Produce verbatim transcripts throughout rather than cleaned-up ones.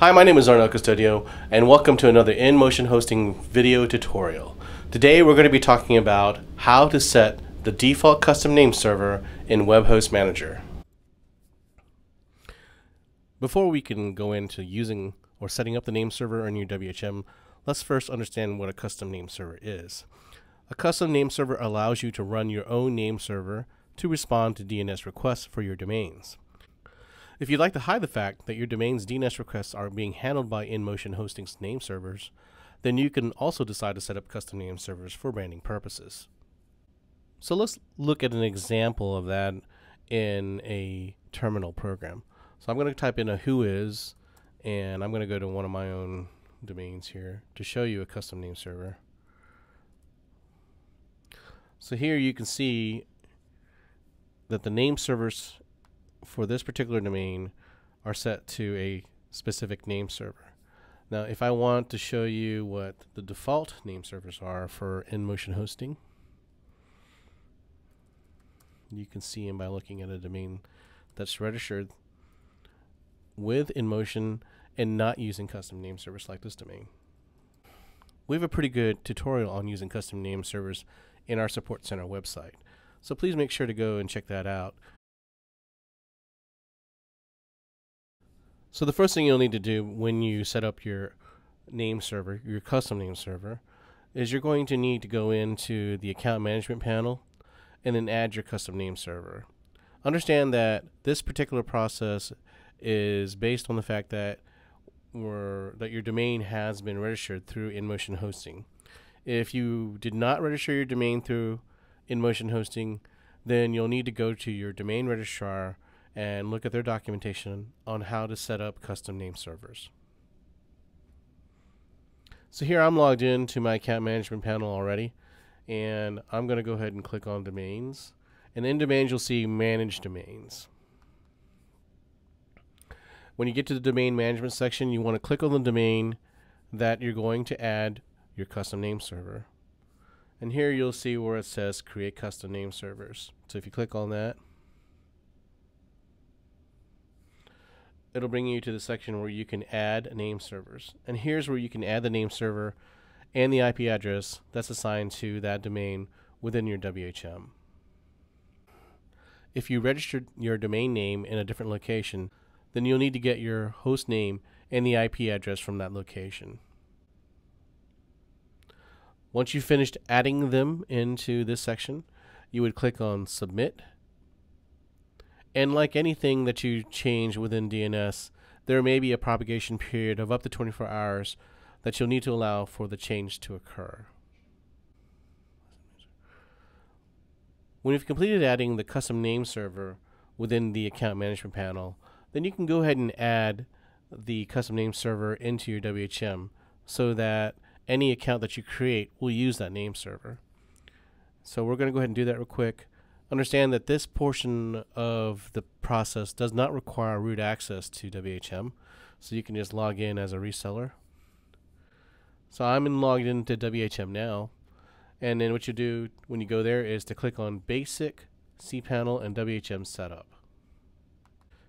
Hi, my name is Arnel Custodio, and welcome to another InMotion Hosting video tutorial. Today we're going to be talking about how to set the default custom name server in Web Host Manager. Before we can go into using or setting up the name server in your W H M, let's first understand what a custom name server is. A custom name server allows you to run your own name server to respond to D N S requests for your domains. If you'd like to hide the fact that your domain's D N S requests are being handled by InMotion Hosting's name servers, then you can also decide to set up custom name servers for branding purposes. So let's look at an example of that in a terminal program. So I'm going to type in a whois, and I'm going to go to one of my own domains here to show you a custom name server. So here you can see that the name servers for this particular domain are set to a specific name server. Now if I want to show you what the default name servers are for InMotion Hosting, you can see them by looking at a domain that's registered with InMotion and not using custom name servers like this domain. We have a pretty good tutorial on using custom name servers in our support center website, so please make sure to go and check that out. So the first thing you'll need to do when you set up your name server, your custom name server, is you're going to need to go into the account management panel and then add your custom name server. Understand that this particular process is based on the fact that we're, that your domain has been registered through InMotion Hosting. If you did not register your domain through InMotion Hosting, then you'll need to go to your domain registrar and look at their documentation on how to set up custom name servers. So here I'm logged in to my account management panel already, and I'm going to go ahead and click on domains, and in domains you'll see manage domains. When you get to the domain management section, you want to click on the domain that you're going to add your custom name server, and here you'll see where it says create custom name servers. So if you click on that, it'll bring you to the section where you can add name servers, and here's where you can add the name server and the I P address that's assigned to that domain within your W H M. If you registered your domain name in a different location, then you'll need to get your host name and the I P address from that location. Once you've finished adding them into this section, you would click on submit. And like anything that you change within D N S, there may be a propagation period of up to twenty-four hours that you'll need to allow for the change to occur. When you've completed adding the custom name server within the account management panel, then you can go ahead and add the custom name server into your W H M so that any account that you create will use that name server. So we're going to go ahead and do that real quick. Understand that this portion of the process does not require root access to W H M, so you can just log in as a reseller. So I'm in logged into W H M now, and then what you do when you go there is to click on Basic, cPanel, and W H M Setup.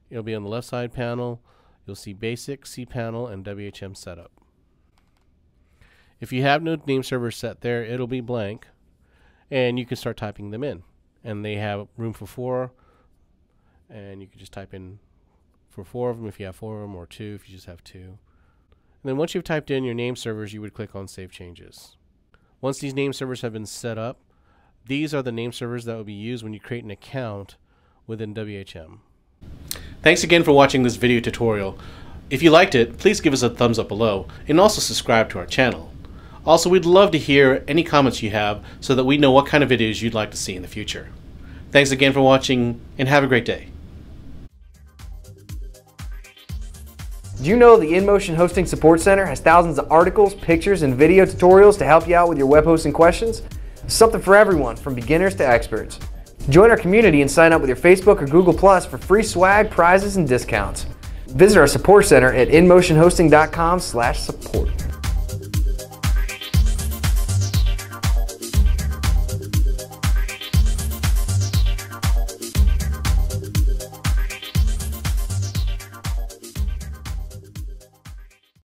It'll be on the left side panel. You'll see Basic, cPanel, and W H M Setup. If you have no name server set there, it'll be blank, and you can start typing them in. And they have room for four, and you can just type in for four of them if you have four of them, or two if you just have two. And then once you've typed in your name servers, you would click on Save Changes. Once these name servers have been set up, these are the name servers that will be used when you create an account within W H M. Thanks again for watching this video tutorial. If you liked it, please give us a thumbs up below, and also subscribe to our channel. Also, we'd love to hear any comments you have so that we know what kind of videos you'd like to see in the future. Thanks again for watching, and have a great day. Do you know the InMotion Hosting Support Center has thousands of articles, pictures, and video tutorials to help you out with your web hosting questions? Something for everyone, from beginners to experts. Join our community and sign up with your Facebook or Google Plus for free swag, prizes, and discounts. Visit our support center at inmotionhosting dot com slash support.